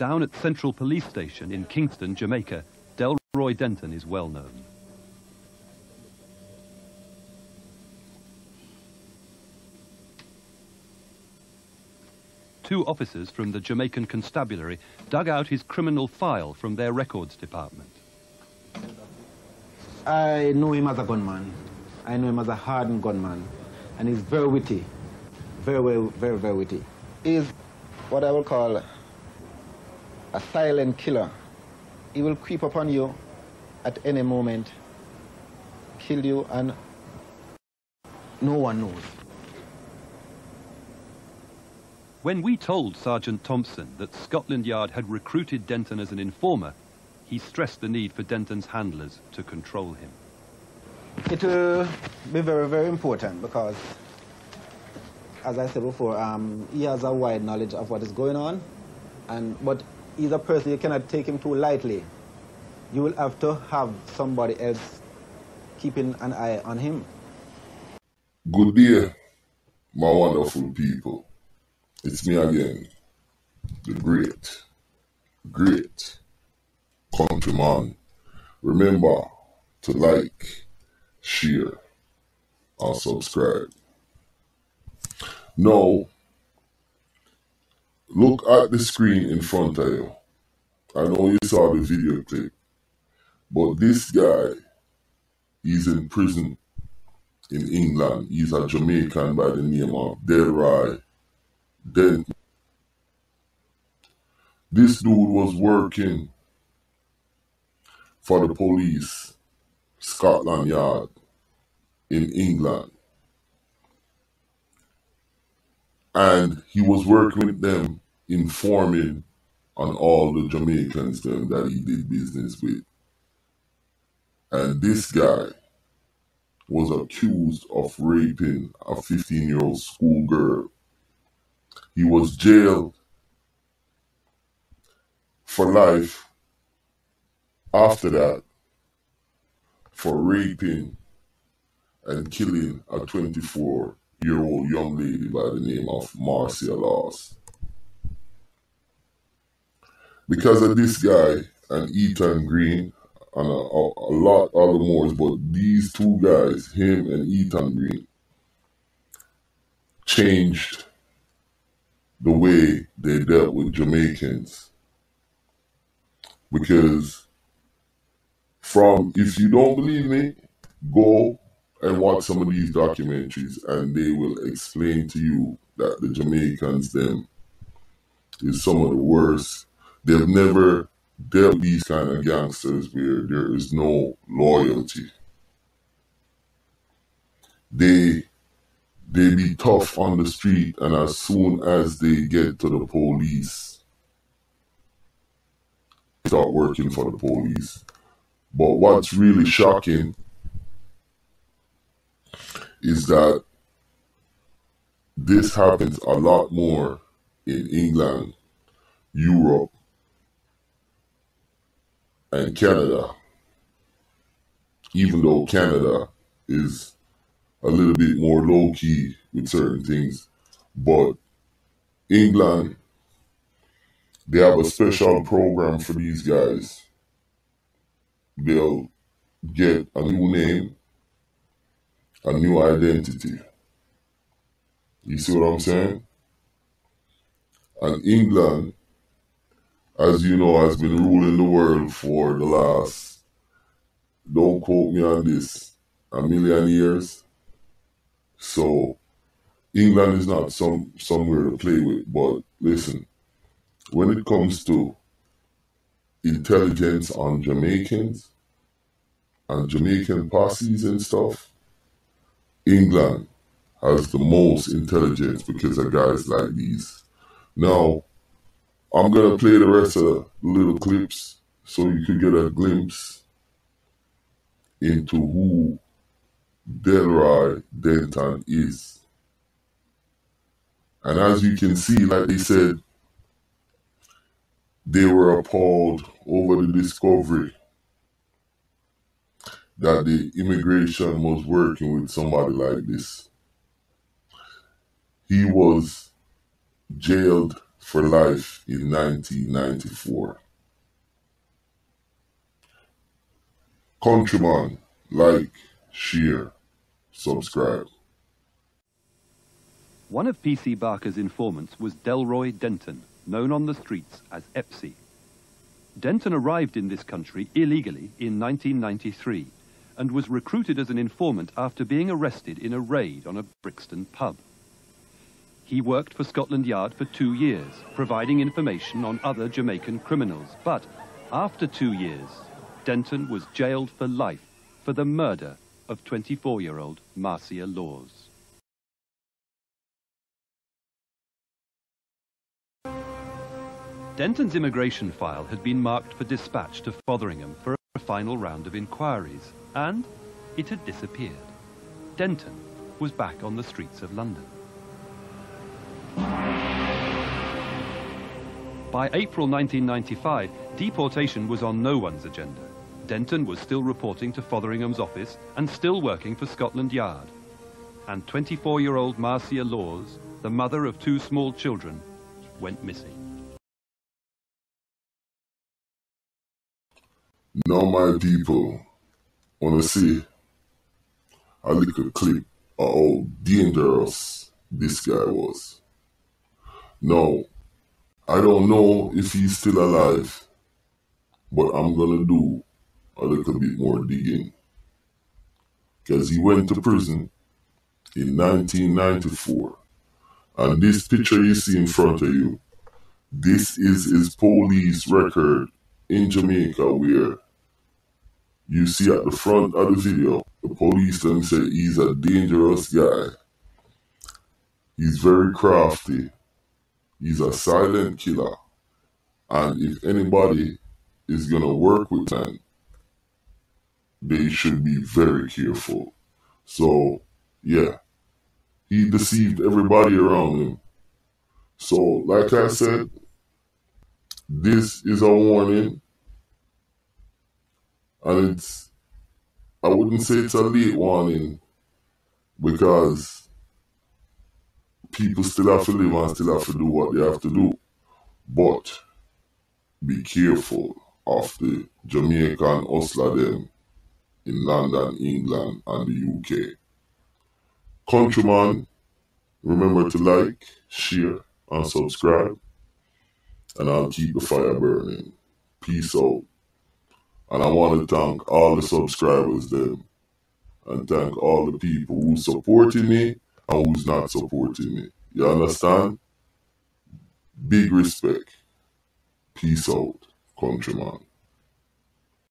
Down at Central Police Station in Kingston, Jamaica, Delroy Denton is well known. Two officers from the Jamaican Constabulary dug out his criminal file from their records department. I know him as a gunman. I know him as a hardened gunman. And he's very witty. Very witty. He's what I will call a silent killer. He will creep upon you at any moment, kill you, and no one knows. When we told Sergeant Thompson that Scotland Yard had recruited Denton as an informer, he stressed the need for Denton's handlers to control him. It will be very important because, as I said before, he has a wide knowledge of what is going on, but he's a person you cannot take him too lightly. You will have to have somebody else keeping an eye on him. Good day, my wonderful people. It's me again, the great countryman. Remember to like, share, and subscribe. Now, look at the screen in front of you. I know you saw the video clip, but this guy is in prison in England. He's a Jamaican by the name of Delroy Denton. This dude was working for the police, Scotland Yard, in England. And he was working with them, informing on all the Jamaicans that he did business with. And this guy was accused of raping a 15-year-old schoolgirl. He was jailed for life after that for raping and killing a 24-year-old young lady by the name of Marcia Loss. Because of this guy and Ethan Green and a lot other more, but these two guys, him and Ethan Green, changed the way they dealt with Jamaicans. Because if you don't believe me, go and watch some of these documentaries and they will explain to you that the Jamaicans is some of the worst. They've never dealt with these kind of gangsters where there is no loyalty. They be tough on the street, and as soon as they get to the police, they start working for the police. But what's really shocking is that this happens a lot more in England, Europe, and Canada, even though Canada is a little bit more low-key with certain things. But England, they have a special program for these guys. They'll get a new name, a new identity. You see what I'm saying? And England, as you know, has been ruling the world for the last, don't quote me on this, 1,000,000 years. So England is not somewhere to play with. But listen, when it comes to intelligence on Jamaicans and Jamaican posses and stuff, England has the most intelligence because of guys like these. Now, I'm going to play the rest of the little clips so you can get a glimpse into who Delroy Denton is. And as you can see, like they said, they were appalled over the discovery that the immigration was working with somebody like this. He was jailed for life in 1994. Countryman, like, share, subscribe. One of P.C. Barker's informants was Delroy Denton, known on the streets as EPSI. Denton arrived in this country illegally in 1993 and was recruited as an informant after being arrested in a raid on a Brixton pub. He worked for Scotland Yard for 2 years, providing information on other Jamaican criminals. But after 2 years, Denton was jailed for life for the murder of 24-year-old Marcia Laws. Denton's immigration file had been marked for dispatch to Fotheringham for a final round of inquiries, and it had disappeared. Denton was back on the streets of London. By April 1995, deportation was on no one's agenda. Denton was still reporting to Fotheringham's office and still working for Scotland Yard. And 24-year-old Marcia Laws, the mother of 2 small children, went missing. Now, my people, wanna see a little clip of how dangerous this guy was. Now, I don't know if he's still alive, but I'm gonna do a little bit more digging. Because he went to prison in 1994. And this picture you see in front of you, this is his police record in Jamaica, where you see at the front of the video, the police them say he's a dangerous guy. He's very crafty. He's a silent killer. And if anybody is gonna work with them, they should be very careful. So, yeah, he deceived everybody around him. So, like I said, this is a warning, and it's, I wouldn't say it's a late warning, because people still have to live and still have to do what they have to do, but be careful of the Jamaican hustler them in London, England and the UK. Countryman, remember to like, share and subscribe. And I'll keep the fire burning. Peace out. And I want to thank all the subscribers them. And thank all the people who's supporting me and who's not supporting me. You understand? Big respect. Peace out, countryman.